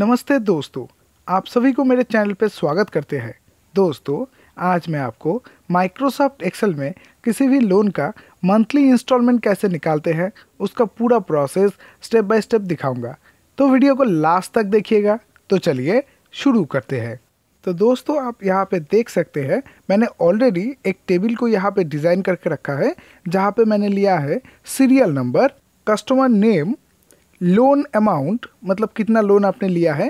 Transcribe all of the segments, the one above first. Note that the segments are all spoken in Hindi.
नमस्ते दोस्तों, आप सभी को मेरे चैनल पर स्वागत करते हैं। दोस्तों, आज मैं आपको माइक्रोसॉफ्ट एक्सेल में किसी भी लोन का मंथली इंस्टॉलमेंट कैसे निकालते हैं उसका पूरा प्रोसेस स्टेप बाय स्टेप दिखाऊंगा, तो वीडियो को लास्ट तक देखिएगा। तो चलिए शुरू करते हैं। तो दोस्तों, आप यहाँ पे देख सकते हैं मैंने ऑलरेडी एक टेबल को यहाँ पे डिज़ाइन करके रखा है, जहाँ पे मैंने लिया है serial number, customer name, loan amount मतलब कितना लोन आपने लिया है,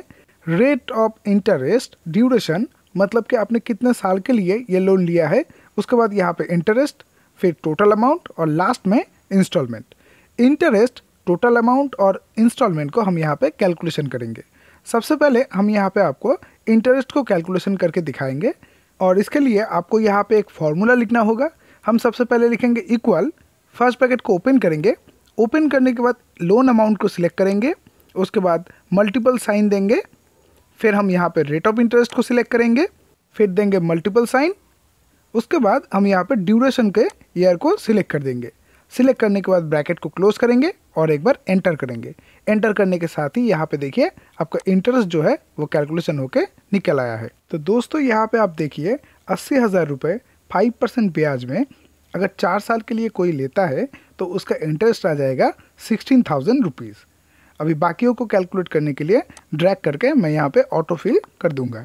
रेट ऑफ इंटरेस्ट, ड्यूरेशन मतलब कि आपने कितने साल के लिए ये लोन लिया है, उसके बाद यहाँ पे इंटरेस्ट, फिर टोटल अमाउंट और लास्ट में इंस्टॉलमेंट। इंटरेस्ट, टोटल अमाउंट और इंस्टॉलमेंट को हम यहाँ पे कैलकुलेशन करेंगे। सबसे पहले हम यहाँ पे आपको इंटरेस्ट को कैलकुलेशन करके दिखाएंगे और इसके लिए आपको यहाँ पे एक फॉर्मूला लिखना होगा। हम सबसे पहले लिखेंगे इक्वल, फर्स्ट ब्रैकेट को ओपन करेंगे, ओपन करने के बाद लोन अमाउंट को सिलेक्ट करेंगे, उसके बाद मल्टीपल साइन देंगे, फिर हम यहाँ पे रेट ऑफ इंटरेस्ट को सिलेक्ट करेंगे, फिर देंगे मल्टीपल साइन, उसके बाद हम यहाँ पे ड्यूरेशन के ईयर को सिलेक्ट कर देंगे। सिलेक्ट करने के बाद ब्रैकेट को क्लोज करेंगे और एक बार एंटर करेंगे। एंटर करने के साथ ही यहाँ पे देखिए आपका इंटरेस्ट जो है वो कैलकुलेशन होके निकल आया है। तो दोस्तों, यहाँ पे आप देखिए 80,000 रुपये 5% ब्याज में अगर 4 साल के लिए कोई लेता है तो उसका इंटरेस्ट आ जाएगा 16,000 रुपीज़। अभी बाकियों को कैलकुलेट करने के लिए ड्रैग करके मैं यहाँ पे ऑटो फिल कर दूँगा।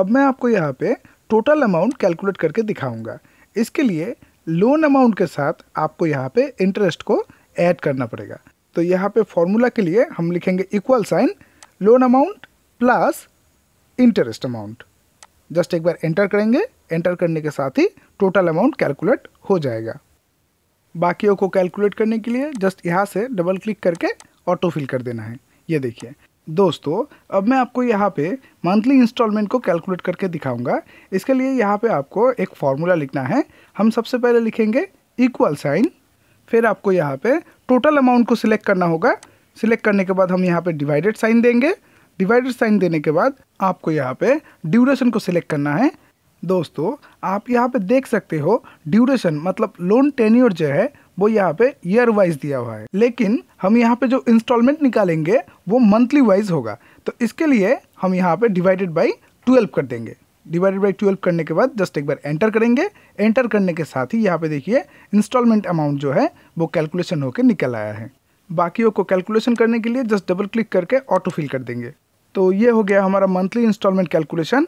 अब मैं आपको यहाँ पे टोटल अमाउंट कैलकुलेट करके दिखाऊँगा। इसके लिए लोन अमाउंट के साथ आपको यहाँ पे इंटरेस्ट को ऐड करना पड़ेगा। तो यहाँ पे फॉर्मूला के लिए हम लिखेंगे equal sign, loan amount plus interest amount. Just एक बार एंटर करेंगे, एंटर करने के साथ ही टोटल अमाउंट कैलकुलेट हो जाएगा। बाकियों को कैलकुलेट करने के लिए जस्ट यहाँ से डबल क्लिक करके ऑटो फिल कर देना है। ये देखिए दोस्तों, अब मैं आपको यहाँ पे मंथली इंस्टॉलमेंट को कैलकुलेट करके दिखाऊंगा। इसके लिए यहाँ पे आपको एक फॉर्मूला लिखना है। हम सबसे पहले लिखेंगे इक्वल साइन, फिर आपको यहाँ पे टोटल अमाउंट को सिलेक्ट करना होगा। सिलेक्ट करने के बाद हम यहाँ पे डिवाइडेड साइन देंगे। डिवाइडेड साइन देने के बाद आपको यहाँ पे ड्यूरेशन को सिलेक्ट करना है। दोस्तों, आप यहाँ पे देख सकते हो ड्यूरेशन मतलब लोन टेन्योर जो है वो यहाँ पे ईयर वाइज दिया हुआ है, लेकिन हम यहाँ पे जो इंस्टॉलमेंट निकालेंगे वो मंथली वाइज होगा। तो इसके लिए हम यहाँ पे डिवाइडेड बाई 12 कर देंगे। डिवाइडेड बाई 12 करने के बाद जस्ट एक बार एंटर करेंगे। एंटर करने के साथ ही यहाँ पे देखिए इंस्टॉलमेंट अमाउंट जो है वो कैलकुलेशन होकर निकल आया है। बाकियों को कैलकुलेशन करने के लिए जस्ट डबल क्लिक करके ऑटो फिल कर देंगे। तो ये हो गया हमारा मंथली इंस्टॉलमेंट कैलकुलेशन।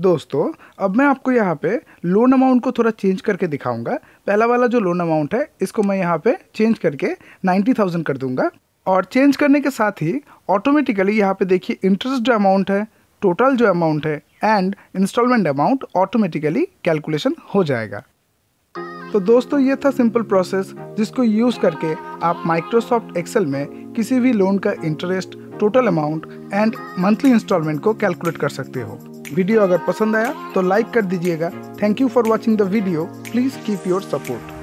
दोस्तों, अब मैं आपको यहाँ पे लोन अमाउंट को थोड़ा चेंज करके दिखाऊंगा। पहला वाला जो लोन अमाउंट है इसको मैं यहाँ पे चेंज करके 90,000 कर दूंगा और चेंज करने के साथ ही ऑटोमेटिकली यहाँ पे देखिए इंटरेस्ट जो अमाउंट है, टोटल जो अमाउंट है and instalment amount automatically calculation हो जाएगा। तो दोस्तों, ये था सिंपल प्रोसेस जिसको यूज़ करके आप माइक्रोसॉफ्ट एक्सेल में किसी भी लोन का interest, total amount and monthly instalment को कैलकुलेट कर सकते हो। वीडियो अगर पसंद आया तो लाइक कर दीजिएगा। Thank you for watching the video. Please keep your support.